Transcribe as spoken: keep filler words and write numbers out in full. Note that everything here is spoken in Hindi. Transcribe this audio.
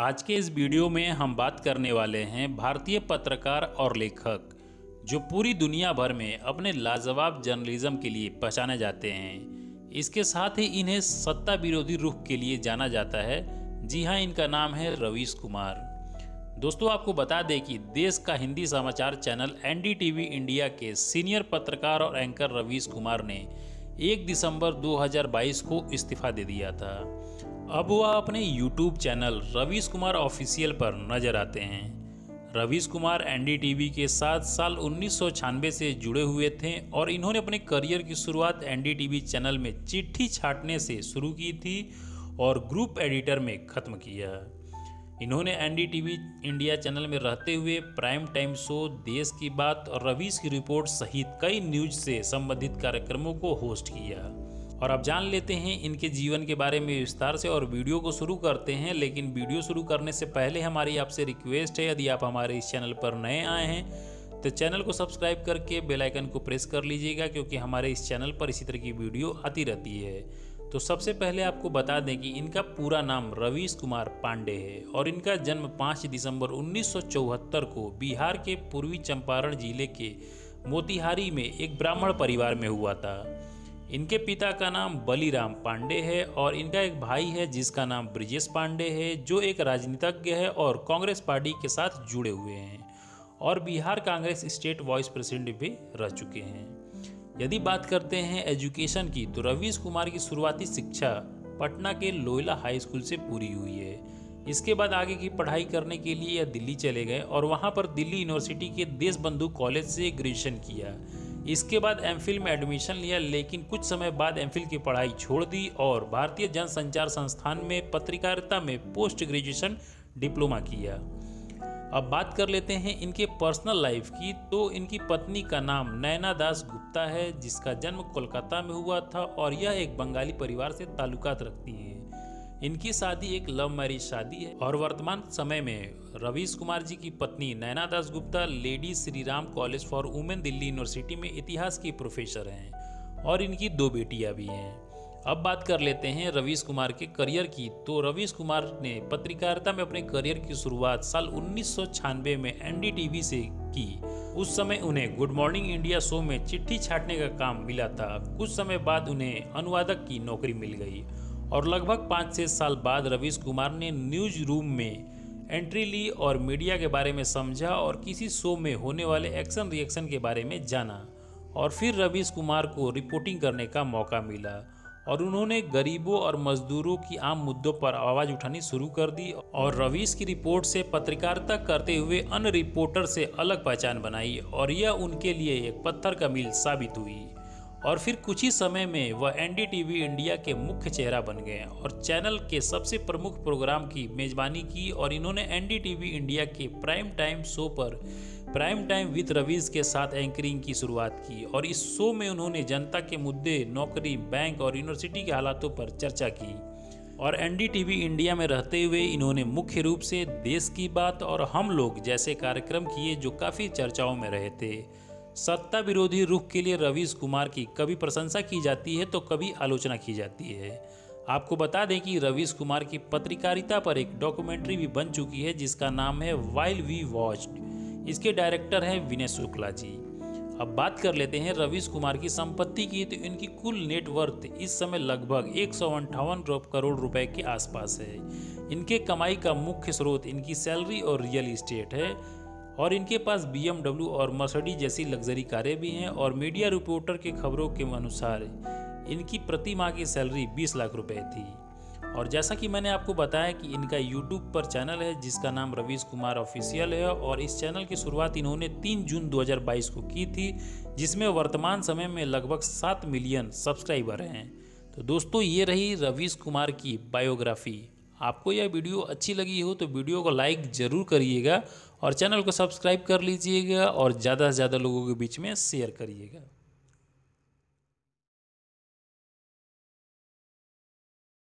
आज के इस वीडियो में हम बात करने वाले हैं भारतीय पत्रकार और लेखक जो पूरी दुनिया भर में अपने लाजवाब जर्नलिज्म के लिए पहचाने जाते हैं। इसके साथ ही इन्हें सत्ता विरोधी रुख के लिए जाना जाता है। जी हाँ, इनका नाम है रवीश कुमार। दोस्तों, आपको बता दें कि देश का हिंदी समाचार channel N D T V India के सीनियर पत्रकार और एंकर रवीश कुमार ने एक दिसंबर दो हज़ार बाईस को इस्तीफा दे दिया था। अब वह अपने YouTube channel Ravish Kumar official पर नजर आते हैं। Ravish Kumar N D T V के साथ साल उन्नीस सौ छियानवे से जुड़े हुए थे और इन्होंने अपने करियर की शुरुआत N D T V channel में चिट्ठी छांटने से शुरू की थी और ग्रुप एडिटर में खत्म किया। इन्होंने N D T V India channel में रहते हुए प्राइम टाइम शो, देश की बात और रवीश की रिपोर्ट सहित कई न्यूज से संबंधित कार्यक्रमों को होस्ट किया। और अब जान लेते हैं इनके जीवन के बारे में विस्तार से और वीडियो को शुरू करते हैं। लेकिन वीडियो शुरू करने से पहले हमारी आपसे रिक्वेस्ट है, यदि आप हमारे इस चैनल पर नए आए हैं तो चैनल को सब्सक्राइब करके बेल आइकन को प्रेस कर लीजिएगा, क्योंकि हमारे इस चैनल पर इसी तरह की वीडियो आती रहती है। तो सबसे पहले आपको बता दें कि इनका पूरा नाम रवीश कुमार पांडे है और इनका जन्म पाँच दिसंबर उन्नीस सौ चौहत्तर को बिहार के पूर्वी चंपारण जिले के मोतिहारी में एक ब्राह्मण परिवार में हुआ था। इनके पिता का नाम बलिराम पांडे है और इनका एक भाई है जिसका नाम ब्रजेश पांडेय है, जो एक राजनीतिज्ञ है और कांग्रेस पार्टी के साथ जुड़े हुए हैं और Bihar Congress state vice president भी रह चुके हैं। यदि बात करते हैं एजुकेशन की, तो रवीश कुमार की शुरुआती शिक्षा पटना के लोयला हाई स्कूल से पूरी हुई है। इसके बाद आगे की पढ़ाई करने के लिए यह दिल्ली चले गए और वहाँ पर दिल्ली यूनिवर्सिटी के देशबंधु कॉलेज से ग्रेजुएशन किया। इसके बाद एमफिल में एडमिशन लिया, लेकिन कुछ समय बाद एमफिल की पढ़ाई छोड़ दी और भारतीय जनसंचार संस्थान में पत्रकारिता में पोस्ट ग्रेजुएशन डिप्लोमा किया। अब बात कर लेते हैं इनके पर्सनल लाइफ की, तो इनकी पत्नी का नाम नैना दास गुप्ता है, जिसका जन्म कोलकाता में हुआ था और यह एक बंगाली परिवार से ताल्लुकात रखती हैं। इनकी शादी एक लव मैरिज शादी है और वर्तमान समय में रवीश कुमार जी की पत्नी Naina Das Gupta lady Shriram college for women Delhi university में इतिहास की प्रोफेसर हैं और इनकी दो बेटियाँ भी हैं। अब बात कर लेते हैं रवीश कुमार के करियर की, तो रवीश कुमार ने पत्रकारिता में अपने करियर की शुरुआत साल उन्नीस सौ छियानवे में एन डी टी वी से की। उस समय उन्हें गुड मॉर्निंग इंडिया शो में चिट्ठी छांटने का काम मिला था। कुछ समय बाद उन्हें अनुवादक की नौकरी मिल गई और लगभग पाँच छः साल बाद रवीश कुमार ने न्यूज रूम में एंट्री ली और मीडिया के बारे में समझा और किसी शो में होने वाले एक्शन रिएक्शन के बारे में जाना और फिर रवीश कुमार को रिपोर्टिंग करने का मौका मिला और उन्होंने गरीबों और मजदूरों की आम मुद्दों पर आवाज़ उठानी शुरू कर दी और रवीश की रिपोर्ट से पत्रकारिता करते हुए अन्य रिपोर्टर से अलग पहचान बनाई और यह उनके लिए एक पत्थर का मील साबित हुई। और फिर कुछ ही समय में वह N D T V India के मुख्य चेहरा बन गए और चैनल के सबसे प्रमुख प्रोग्राम की मेजबानी की और इन्होंने N D T V India के प्राइम टाइम शो पर प्राइम टाइम विद रवीश के साथ एंकरिंग की शुरुआत की और इस शो में उन्होंने जनता के मुद्दे, नौकरी, बैंक और यूनिवर्सिटी के हालातों पर चर्चा की। और N D T V India में रहते हुए इन्होंने मुख्य रूप से देश की बात और हम लोग जैसे कार्यक्रम किए जो काफ़ी चर्चाओं में रहे थे। सत्ता विरोधी रुख के लिए रवीश कुमार की कभी प्रशंसा की जाती है तो कभी आलोचना की जाती है। आपको बता दें कि रवीश कुमार की पत्रकारिता पर एक डॉक्यूमेंट्री भी बन चुकी है जिसका नाम है व्हाइल वी वॉच्ड। इसके डायरेक्टर हैं विनय शुक्ला जी। अब बात कर लेते हैं रवीश कुमार की संपत्ति की, तो इनकी कुल नेटवर्थ इस समय लगभग एक सौ अंठावन करोड़ रुपए के आसपास है। इनके कमाई का मुख्य स्रोत इनकी सैलरी और रियल इस्टेट है और इनके पास बी एम डब्ल्यू और मर्सिडीज जैसी लग्जरी कारें भी हैं और मीडिया रिपोर्टर के खबरों के अनुसार इनकी प्रति माह की सैलरी बीस लाख रुपये थी। और जैसा कि मैंने आपको बताया कि इनका यूट्यूब पर चैनल है जिसका नाम रवीश कुमार ऑफिशियल है और इस चैनल की शुरुआत इन्होंने तीन जून दो हज़ार बाईस को की थी, जिसमें वर्तमान समय में लगभग सात मिलियन सब्सक्राइबर हैं। तो दोस्तों, ये रही रवीश कुमार की बायोग्राफी। आपको यह वीडियो अच्छी लगी हो तो वीडियो को लाइक ज़रूर करिएगा और चैनल को सब्सक्राइब कर लीजिएगा और ज़्यादा से ज़्यादा लोगों के बीच में शेयर करिएगा।